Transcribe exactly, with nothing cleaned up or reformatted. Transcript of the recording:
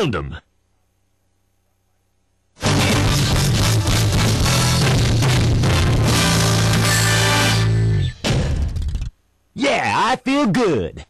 found him. Yeah, I feel good.